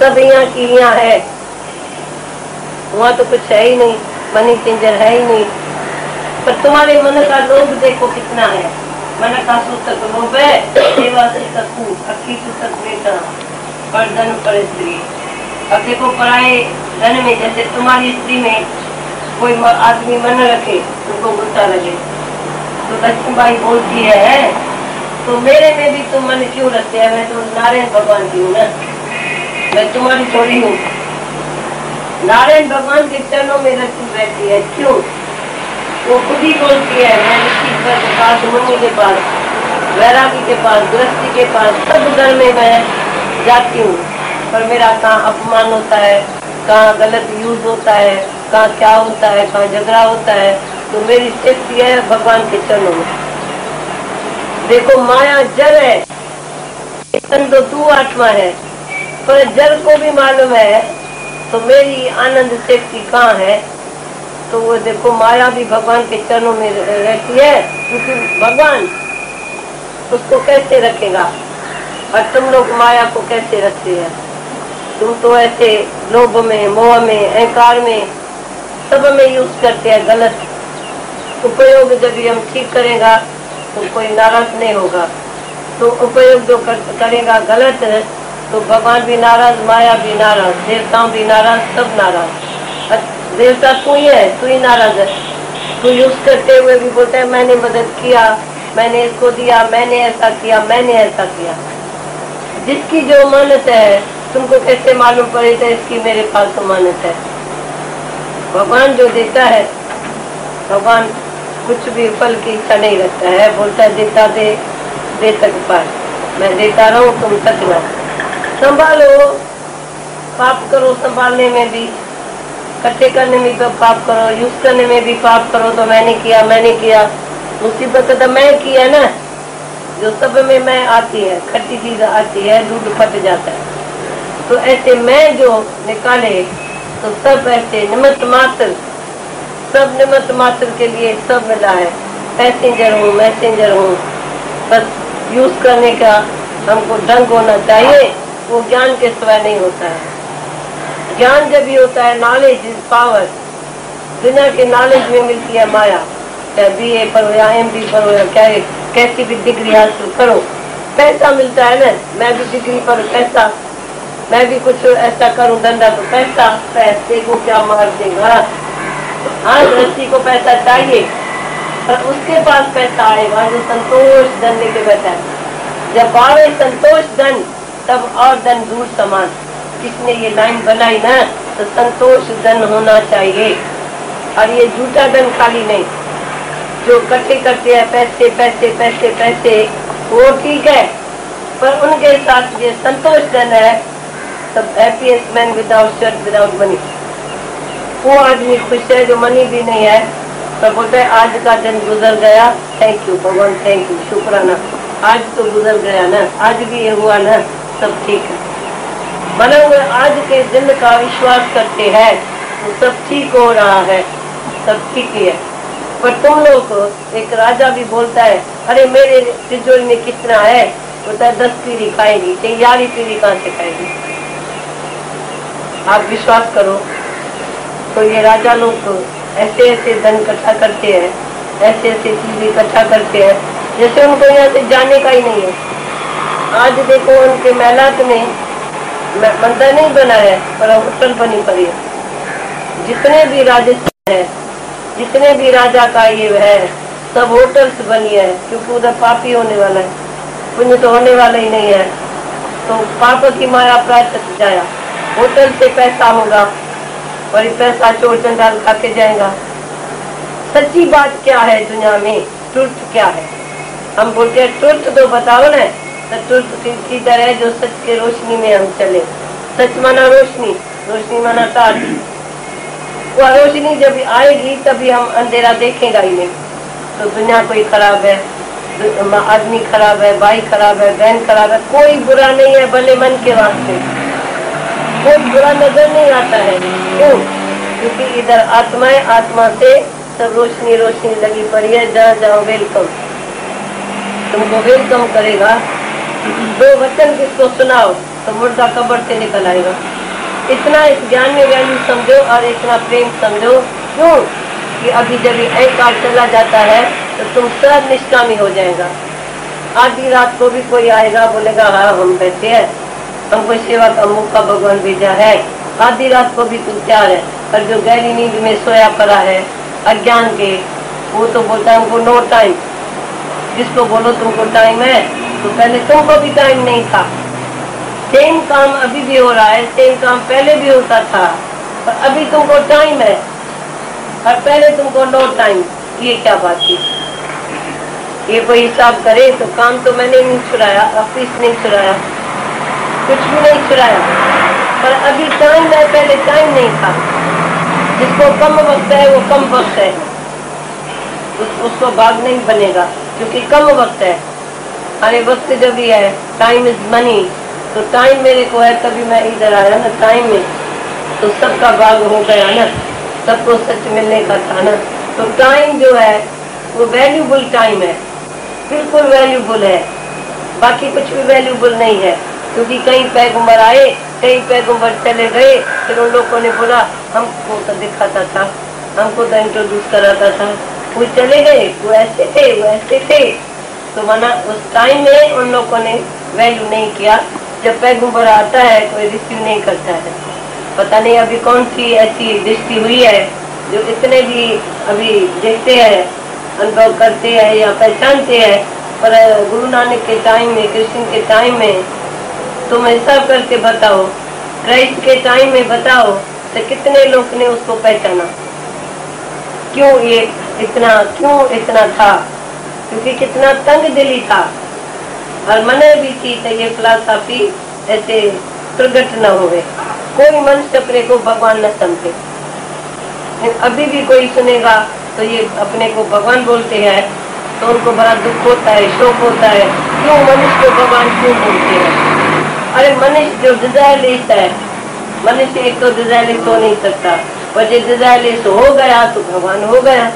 सब यहाँ की यहाँ है, वहाँ तो कुछ है ही नहीं, मनी चेंजर है ही नहीं। पर तुम्हारे मन का लोभ देखो कितना है, मन का सूतक लोभ है, सेवा सूतक अखी सूतक बेटा पर धन पर स्त्री। अब देखो पराए धन में, जैसे तुम्हारी स्त्री में कोई आदमी मन रखे उनको गुस्सा लगे, तो लक्ष्मी बाई बोलती है तो मेरे में भी तुम मन क्यों रखते हैं, मैं तो नारायण भगवान की हूँ ना, मैं तुम्हारी थोड़ी हूँ। नारायण भगवान के चरणों में लक्ष्मी बैठती है, क्यों? वो खुद ही बोलती है मैं ऋषि के पास, मुनि के पास, वैरागी के पास, गृहस्थी के पास, सब घर में मैं जाती हूँ, पर मेरा कहाँ अपमान होता है, कहाँ गलत यूज होता है, कहाँ क्या होता है, कहाँ झगड़ा होता है, तो मेरी शक्ति है भगवान के चरणों में। देखो माया जड़ है, तो तू आत्मा है, पर जड़ को भी मालूम है तो मेरी आनंद शक्ति कहाँ है। तो वो देखो माया भी भगवान के चरणों में रहती है, क्योंकि भगवान उसको कैसे रखेगा, और तुम लोग माया को कैसे रखते हैं। तुम तो ऐसे लोभ में, मोह में, अहंकार में, सब में यूज करते हैं गलत। तो उपयोग जब हम ठीक करेगा तो कोई नाराज नहीं होगा, तो उपयोग जो करेगा गलत तो भगवान भी नाराज, माया भी नाराज, देवताओं भी नाराज, सब नाराज। देवता तू ही है, तू ही नाराज है, तू यूज करते हुए भी बोलता है मैंने मदद किया, मैंने इसको दिया, मैंने ऐसा किया, मैंने ऐसा किया। जिसकी जो मानत है, तुमको कैसे मालूम पड़ेगा इसकी मेरे पास तो मानत है। भगवान जो देता है, भगवान कुछ भी फल की इच्छा नहीं रखता है, बोलता है देता दे, दे तक पार, मैं देता रहूं तुम तक ना। संभालो, पाप करो, संभालने में भी, इकट्ठे करने में भी पाप करो, यूज करने में भी पाप करो, तो मैंने किया मुसीबत तो मैं किया ना, जो सब में मैं आती है, खट्टी चीज आती है, दूध फट जाता है। तो ऐसे मैं जो निकाले तो सब ऐसे निमित्त मात्र, सब निमित्त मात्र के लिए सब मिला है। पैसेंजर हूँ, बस यूज करने का हमको ढंग होना चाहिए, वो ज्ञान के सिवा नहीं होता है। ज्ञान जब ही होता है, नॉलेज इज पावर, बिना के नॉलेज में मिलती है माया। चाहे BA पढ़ो या MD पढ़ो या क्या कैसी भी डिग्री हासिल करो, पैसा मिलता है ना। मैं भी डिग्री पर पैसा, मैं भी कुछ ऐसा करूं धंधा तो पैसा, पैसे को क्या मार देगा। हाँ, गृहस्थी को पैसा चाहिए, पर उसके पास पैसा आएगा जो संतोष धन लेके बैठा है। जब आवे संतोष धन तब और धन दूर समान। किसने ये लाइन बनाई ना, तो संतोष धन होना चाहिए, और ये झूठा धन खाली नहीं जो इकट्ठे करते हैं पैसे, वो ठीक है, पर उनके साथ ये संतोष धन है, सब happiest man without shirt without money. वो आदमी खुश है जो मनी भी नहीं है, पर बोलते हैं आज का दिन गुजर गया, थैंक यू भगवान, थैंक यू, शुक्राना, आज तो गुजर गया ना, आज भी ये हुआ ना, सब ठीक है। बने हुए आज के दिन का विश्वास करते हैं तो सब ठीक हो रहा है, सब ठीक ही है। पर तुम लोग, एक राजा भी बोलता है अरे मेरे तिजोरी में कितना है, बोलता है 10 पीढ़ी खाएगी, 11 पीढ़ी कहाँ से खाएगी। आप विश्वास करो, तो ये राजा लोग ऐसे ऐसे धन इकट्ठा करते हैं, ऐसे ऐसे चीजें इकट्ठा करते हैं, जैसे उनको यहाँ से जाने का ही नहीं है। आज देखो उनके मेहनत में मंदिर नहीं बना है, पर होटल बनी पड़ी है। जितने भी राजस्थान है, जितने भी राजा का ये है, सब होटल्स बनी है, क्योंकि उधर पापी होने वाला है, पुण्य तो होने वाला ही नहीं है, तो पाप की माया प्रायश्चित जाया। होटल से पैसा होगा और पैसा चोर चंडाल खा के जाएगा। सच्ची बात क्या है दुनिया में, ट्रुथ क्या है? हम बोलते हैं ट्रुथ तो बताओ ना, तो ट्रुथ की तरह जो सच के रोशनी में हम चले। सच माना रोशनी, रोशनी माना तार। वह रोशनी जब आएगी तभी हम अंधेरा देखेगा ही नहीं। तो दुनिया कोई खराब है, आदमी खराब है, भाई खराब है, बहन खराब है, कोई बुरा नहीं है, भले मन के वास्ते कोई बुरा नजर नहीं आता है। क्यों? क्योंकि इधर आत्मा है, आत्मा से सब रोशनी रोशनी लगी पड़ी है। जहाँ जाओ वेलकम, तुमको वेलकम करेगा। दो वचन किसको सुनाओ तो मुर्दा कब्र से निकल आएगा। इतना इस ज्ञान में वैल्यू समझो और इतना प्रेम समझो, क्यों कि अभी जब ये काल चला जाता है तो तुम सब निष्कामी हो जाएगा। आधी रात को भी कोई आएगा बोलेगा हाँ हम बैठे हैं, हमको सेवा का मौका भगवान भेजा है। आधी रात को भी तुम तैयार है, पर जो गहरी नींद में सोया पड़ा है अज्ञान के, वो तो बोलता है हमको नो टाइम। जिसको बोलो तुमको टाइम है, तो पहले तुमको भी टाइम नहीं था। सेम काम अभी भी हो रहा है, सेम काम पहले भी होता था, पर अभी तुमको टाइम है और पहले तुमको नो टाइम। ये क्या बात थी? ये कोई हिसाब करे तो काम तो मैंने नहीं छुड़ाया, ऑफिस नहीं छुड़ाया, कुछ भी नहीं छुड़ाया, पर अभी टाइम है, पहले टाइम नहीं था। जिसको कम वक्त है वो कम वक्त है, उसको भाग नहीं बनेगा क्योंकि कम वक्त है। अरे वक्त जब भी है, टाइम इज मनी, तो टाइम मेरे को है तभी मैं इधर आया ना, टाइम में तो सबका भाग हो गया ना, सबको सच मिलने का था ना। तो टाइम जो है वो वैल्यूबल टाइम है, बिल्कुल वैल्यूबल है, बाकी कुछ भी वैल्यूबल नहीं है। क्योंकि कई पैगंबर आए, कई पैगंबर चले गए, फिर उन लोगों ने बोला हमको तो दिखाता था, हमको तो इंट्रोड्यूस कराता था, वो चले गए, वो ऐसे थे, वो ऐसे थे। तो माना उस टाइम में उन लोगों ने वैल्यू नहीं किया। जब पैगंबर आता है कोई रिसीव नहीं करता है। पता नहीं अभी कौन सी ऐसी दृष्टि हुई है जो इतने भी अभी देखते हैं, अनुभव करते हैं या पहचानते हैं, पर गुरु नानक के टाइम में, कृष्ण के टाइम में तुम ऐसा करके बताओ, क्राइस्ट के टाइम में बताओ तो कितने लोग ने उसको पहचाना? क्यों ये इतना, क्यों इतना था? क्योंकि कितना तंग दिली था और मने भी थी तो ये फिलासफी ऐसे प्रगट न होवे, कोई मनुष्य अपने को भगवान न समझे। अभी भी कोई सुनेगा तो ये अपने को भगवान बोलते हैं तो उनको बड़ा दुख होता है, शोक होता है, क्यों मनुष्य को भगवान क्यों बोलते हैं? अरे मनुष्य जो डिजायरलेस है, मनुष्य एक तो डिजायरलेस हो नहीं सकता, पर जो डिजायरलेस हो गया तो भगवान हो गया।